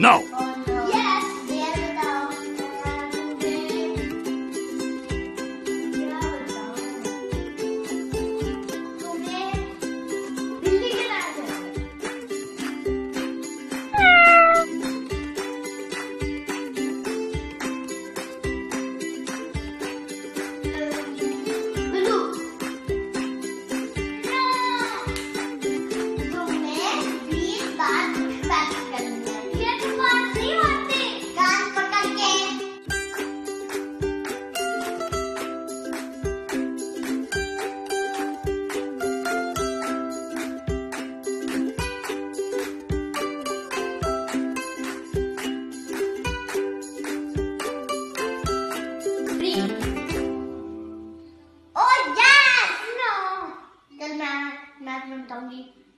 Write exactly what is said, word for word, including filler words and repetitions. No. Oh yes! No! Doesn't matter. Not from Tongi.